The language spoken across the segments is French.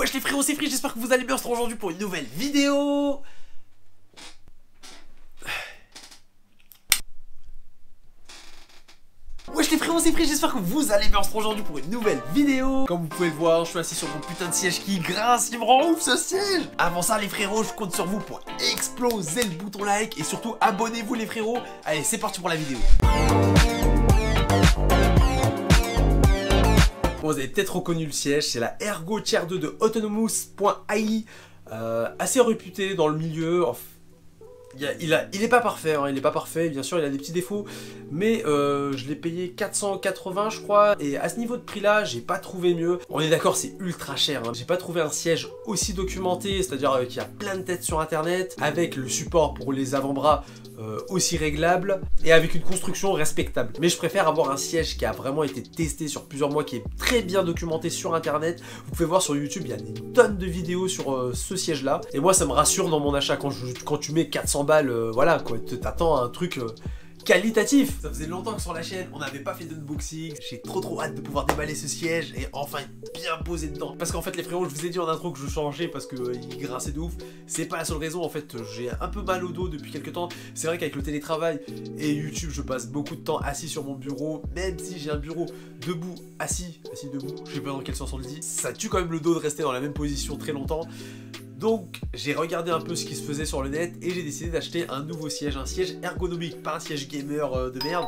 Wesh les frérots, c'est Frisk, j'espère que vous allez bien, on se retrouve aujourd'hui pour une nouvelle vidéo. Wesh les frérots, c'est Frisk, j'espère que vous allez bien, on se retrouve aujourd'hui pour une nouvelle vidéo. Comme vous pouvez le voir, je suis assis sur mon putain de siège qui grince, il me rend ouf ce siège. Avant ça les frérots, je compte sur vous pour exploser le bouton like et surtout abonnez-vous les frérots. Allez, c'est parti pour la vidéo. Bon, vous avez peut-être reconnu le siège, c'est la Ergo Chair 2 de Autonomous.ai, assez réputé dans le milieu. Enfin, il est pas parfait, hein, il est pas parfait, bien sûr il a des petits défauts, mais je l'ai payé 480 je crois, et à ce niveau de prix là, j'ai pas trouvé mieux. On est d'accord, c'est ultra cher, hein. J'ai pas trouvé un siège aussi documenté, c'est-à-dire qu'il y a plein de têtes sur internet, avec le support pour les avant-bras aussi réglable et avec une construction respectable. Mais je préfère avoir un siège qui a vraiment été testé sur plusieurs mois, qui est très bien documenté sur internet. Vous pouvez voir sur YouTube, il y a des tonnes de vidéos sur ce siège là, et moi ça me rassure dans mon achat. Quand tu mets 400 balles, voilà quoi, t'attends un truc qualitatif. Ça faisait longtemps que sur la chaîne on n'avait pas fait d'unboxing. J'ai trop hâte de pouvoir déballer ce siège et enfin bien poser dedans. Parce qu'en fait les frérots, je vous ai dit en intro que je changeais parce que il grinçait de ouf. C'est pas la seule raison, en fait j'ai un peu mal au dos depuis quelques temps. C'est vrai qu'avec le télétravail et YouTube, je passe beaucoup de temps assis sur mon bureau. Même si j'ai un bureau debout, assis debout, je sais pas dans quel sens on le dit, ça tue quand même le dos de rester dans la même position très longtemps. Donc j'ai regardé un peu ce qui se faisait sur le net et j'ai décidé d'acheter un nouveau siège, un siège ergonomique, pas un siège gamer de merde.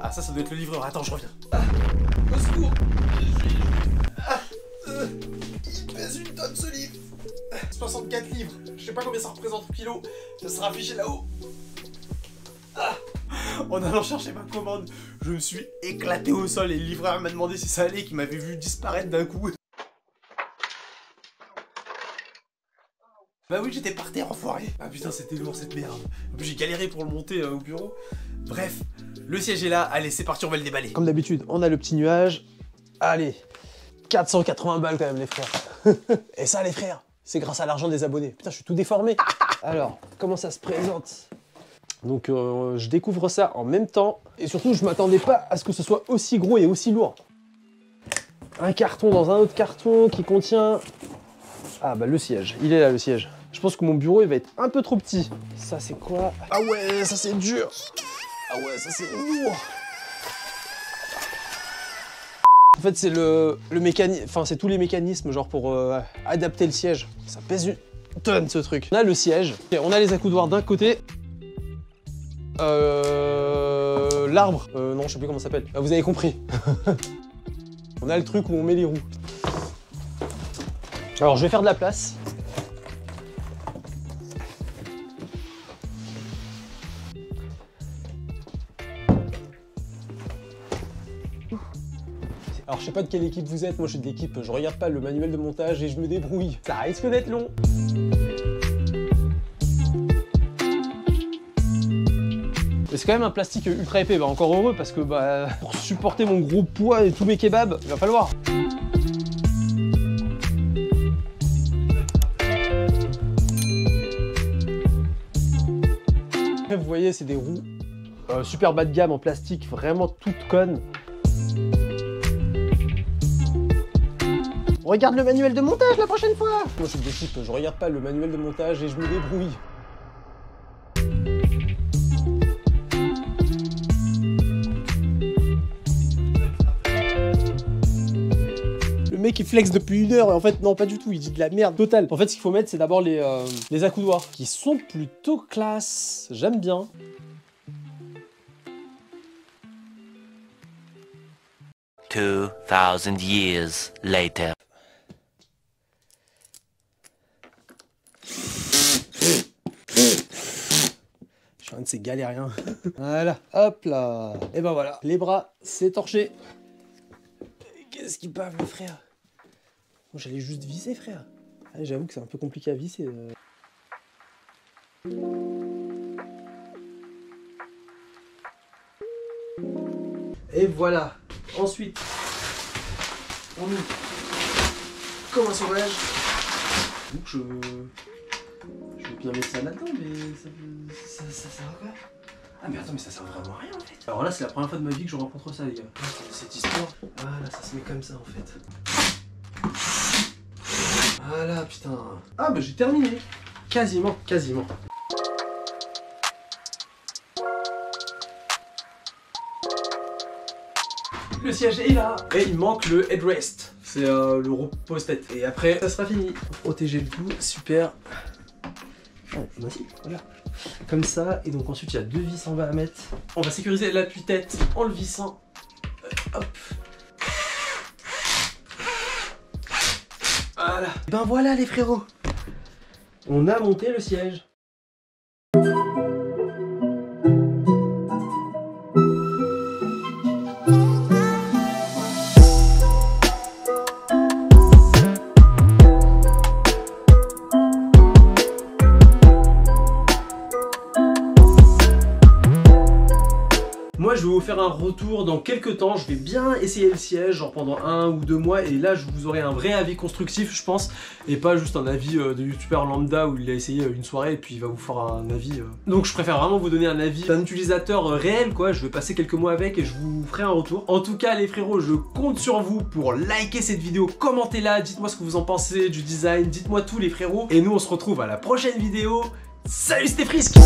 Ah ça doit être le livreur, attends je reviens. Au secours, il pèse une tonne ce livre, 64 livres, je sais pas combien ça représente en kilos, ça sera affiché là-haut. En allant chercher ma commande, je me suis éclaté au sol et le livreur m'a demandé si ça allait, qu'il m'avait vu disparaître d'un coup. Bah oui, j'étais par terre, enfoiré. Ah putain, c'était lourd cette merde. En plus, j'ai galéré pour le monter au bureau. Bref, le siège est là. Allez, c'est parti, on va le déballer. Comme d'habitude, on a le petit nuage. Allez, 480 balles quand même, les frères. Et ça, les frères, c'est grâce à l'argent des abonnés. Putain, je suis tout déformé. Alors, comment ça se présente? Donc, je découvre ça en même temps. Et surtout, je m'attendais pas à ce que ce soit aussi gros et aussi lourd. Un carton dans un autre carton qui contient... Ah bah le siège, il est là le siège. Je pense que mon bureau il va être un peu trop petit. Ça c'est quoi? Ah ouais, ça c'est dur. Ah ouais, ça c'est lourd. En fait c'est le mécanisme, enfin c'est tous les mécanismes genre pour adapter le siège. Ça pèse une tonne ce truc. On a le siège, on a les accoudoirs d'un côté. L'arbre, non je sais plus comment ça s'appelle. Ah, vous avez compris. On a le truc où on met les roues. Alors je vais faire de la place. Alors je sais pas de quelle équipe vous êtes, moi je suis de l'équipe, je regarde pas le manuel de montage et je me débrouille. Ça risque d'être long. C'est quand même un plastique ultra épais, bah encore heureux parce que bah, pour supporter mon gros poids et tous mes kebabs, il va falloir. Vous voyez, c'est des roues super bas de gamme en plastique, vraiment toutes connes. On regarde le manuel de montage la prochaine fois. Moi, je suis de type, je regarde pas le manuel de montage et je me débrouille. Le mec il flex depuis une heure et en fait non pas du tout, il dit de la merde totale. En fait ce qu'il faut mettre c'est d'abord les accoudoirs qui sont plutôt classe, j'aime bien. Je suis un de ces galériens. Voilà, hop là. Et ben voilà, les bras c'est torché. Qu'est-ce qu'ils bavent le frère? Moi j'allais juste visser frère. Allez, j'avoue que c'est un peu compliqué à visser. Et voilà. Ensuite, on ouvre comme un sauvage. Donc je vais bien mettre ça là-dedans, mais ça sert à quoi? Ah mais attends, mais ça sert vraiment à rien en fait. Alors là c'est la première fois de ma vie que je rencontre ça les gars. Cette histoire. Voilà, ça se met comme ça en fait. putain. Ah bah j'ai terminé. Quasiment, quasiment. Le siège est là. Et il manque le headrest. C'est le repose-tête. Et après, ça sera fini. Protéger le cou, super. Ah, moi aussi, voilà. Comme ça, et donc ensuite il y a deux vis en bas à mettre. On va sécuriser l'appui-tête en le vissant. Hop. Voilà. Et ben voilà les frérots. On a monté le siège. Moi je vais vous faire un retour dans quelques temps, je vais bien essayer le siège, genre pendant 1 ou 2 mois, et là je vous aurai un vrai avis constructif je pense, et pas juste un avis de youtubeur lambda où il a essayé une soirée et puis il va vous faire un avis. Donc je préfère vraiment vous donner un avis d'un utilisateur réel quoi, je vais passer quelques mois avec et je vous ferai un retour. En tout cas les frérots, je compte sur vous pour liker cette vidéo, commentez-la, dites-moi ce que vous en pensez du design, dites-moi tout les frérots, et nous on se retrouve à la prochaine vidéo. Salut c'était Frisk.